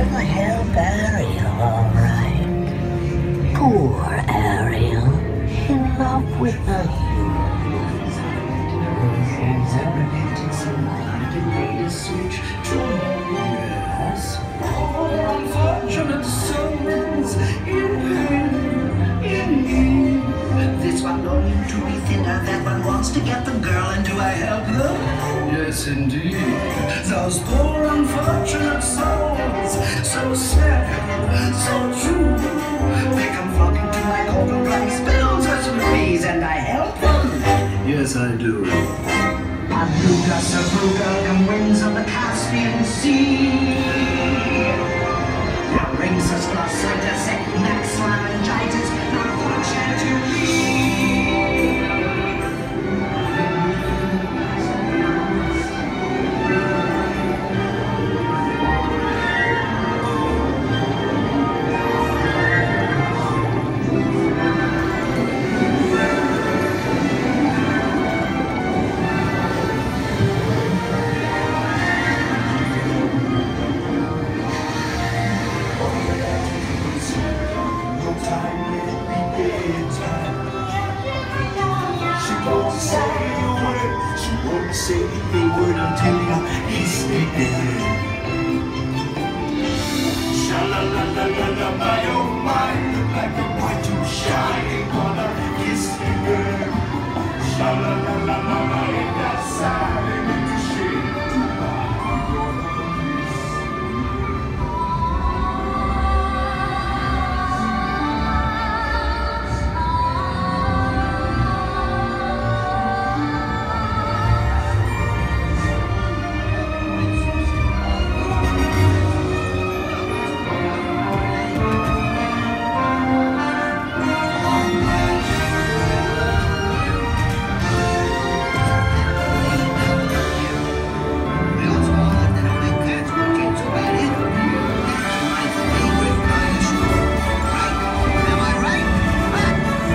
He'll help Ariel, all right. Poor Ariel, in love with the humans. Things are related so much, they made a switch to us. Poor unfortunate souls in him. This one longing to be thinner, that one wants to get the girl, and do I help her? Yes, indeed. Those poor unfortunate souls. So sad, so true. They come flocking to my golden rice bills as trees, and I help them. Yes, I do. Abruga, Sabruga, and winds